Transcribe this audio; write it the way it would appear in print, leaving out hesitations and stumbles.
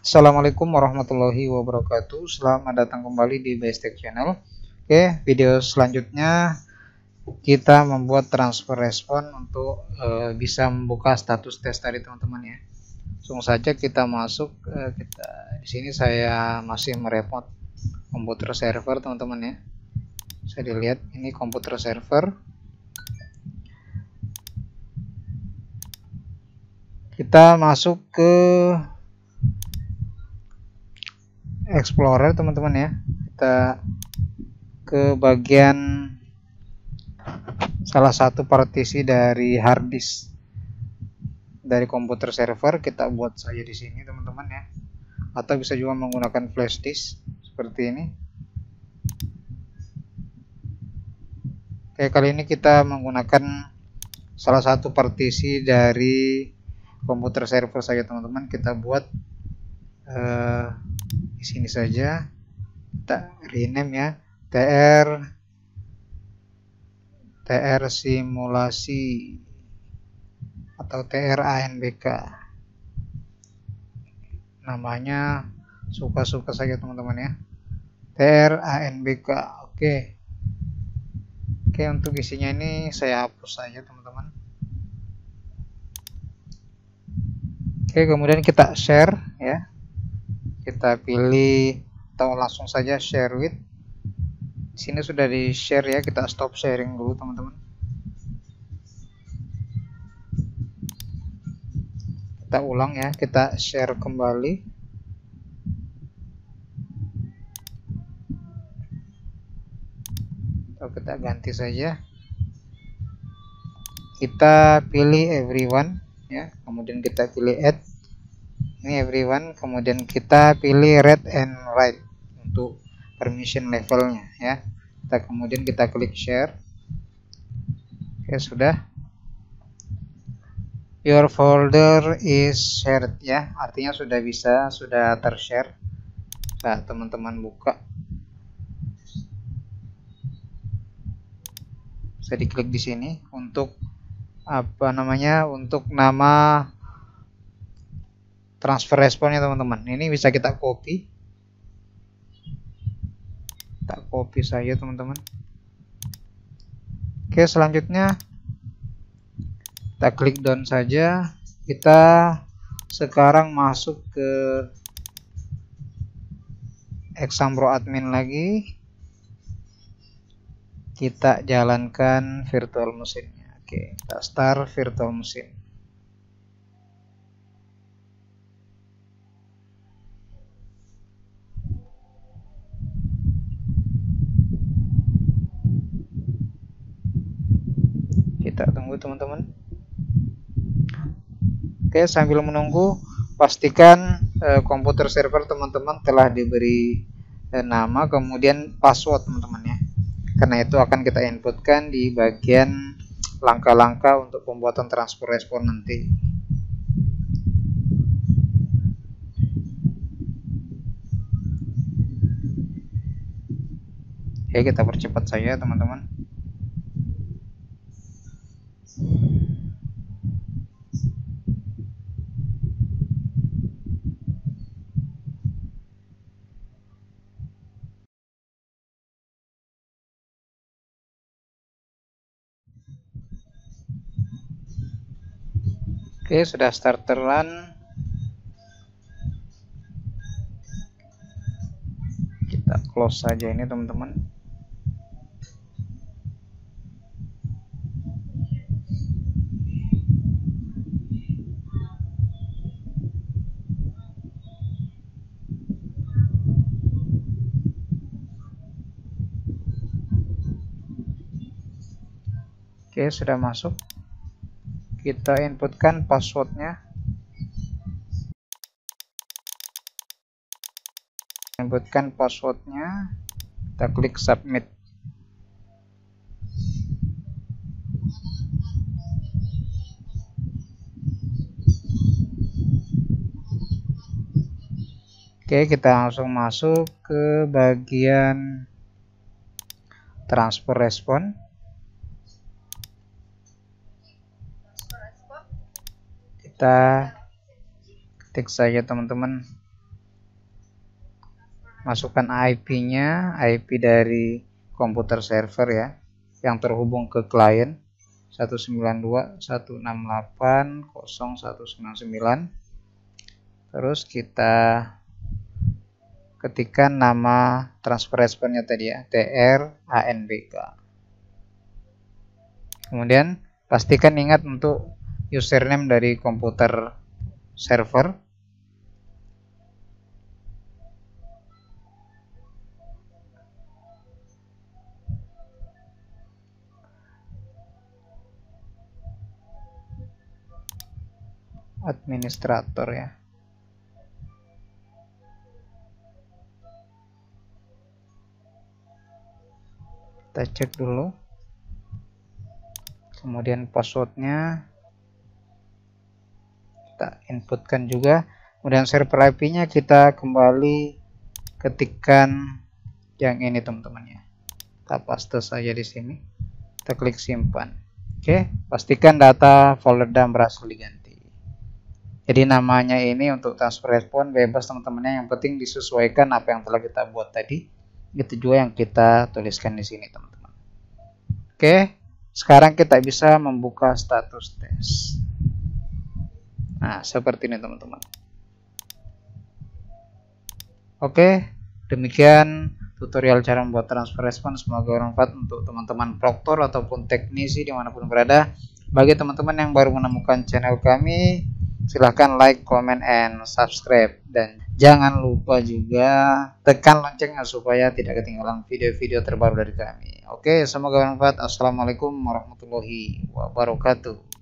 Assalamualaikum warahmatullahi wabarakatuh. Selamat datang kembali di Baiztech Channel. Oke, video selanjutnya kita membuat transfer respon untuk bisa membuka status tes tadi, teman-teman ya. Langsung saja kita masuk. Di sini saya masih merepot komputer server, teman-teman ya. Saya dilihat ini komputer server. Kita masuk ke Explorer, teman-teman ya. Kita ke bagian salah satu partisi dari hard disk dari komputer server, kita buat saja di sini, teman-teman ya. Atau bisa juga menggunakan flash disk seperti ini. Oke, kali ini kita menggunakan salah satu partisi dari komputer server saja, teman-teman. Kita buat di sini saja, kita rename ya, tr simulasi atau tr ANBK, namanya suka-suka saja, teman-teman ya, tr ANBK. Oke, untuk isinya ini saya hapus saja, teman-teman. Oke, kemudian kita share ya. Kita pilih atau langsung saja share with. Di sini sudah di share ya, kita stop sharing dulu, teman-teman. Kita ulang ya, kita share kembali. Atau kita ganti saja. Kita pilih everyone ya, kemudian kita pilih add. Ini everyone, kemudian kita pilih read and write untuk permission levelnya ya. Kita kemudian kita klik share. Oke, sudah. Your folder is shared ya, artinya sudah bisa, sudah tershare saat teman-teman buka. Bisa diklik di sini untuk apa namanya, untuk nama transfer responnya, teman-teman. Ini bisa kita copy. Kita copy saja, teman-teman. Oke, selanjutnya kita klik down saja. Kita sekarang masuk ke exam pro admin lagi. Kita jalankan virtual mesinnya. Oke, kita start virtual mesin. Kita tunggu, teman-teman. Oke, sambil menunggu pastikan komputer server teman-teman telah diberi nama kemudian password, teman-teman ya. Karena itu akan kita inputkan di bagian langkah-langkah untuk pembuatan transfer respon nanti. Oke, kita percepat saja, teman-teman. Oke, sudah starter run. Kita close saja ini, teman-teman. Oke, sudah masuk. Kita inputkan passwordnya. Kita klik submit. Oke, kita langsung masuk ke bagian transfer response. Kita ketik saja, teman-teman, masukkan IP-nya, IP dari komputer server ya, yang terhubung ke klien 192.168.0199. Terus kita ketikan nama transfer response-nya tadi ya, TR ANBK. Kemudian pastikan ingat untuk username dari komputer server. Administrator ya. Kita cek dulu. Kemudian passwordnya kita inputkan juga. Kemudian server IP-nya kita kembali ketikkan yang ini teman-teman ya. Kita paste saja di sini. Kita klik simpan. Oke, pastikan data folder dan berhasil diganti. Jadi namanya ini untuk transfer response bebas teman-temannya, yang penting disesuaikan apa yang telah kita buat tadi. Itu juga yang kita tuliskan di sini teman-teman. Oke, sekarang kita bisa membuka status tes. Nah, seperti ini teman-teman. Oke, demikian tutorial cara membuat transfer response. Semoga bermanfaat untuk teman-teman proktor ataupun teknisi dimanapun berada. Bagi teman-teman yang baru menemukan channel kami, silahkan like, comment, and subscribe, dan jangan lupa juga tekan loncengnya supaya tidak ketinggalan video-video terbaru dari kami. Oke, semoga bermanfaat. Assalamualaikum warahmatullahi wabarakatuh.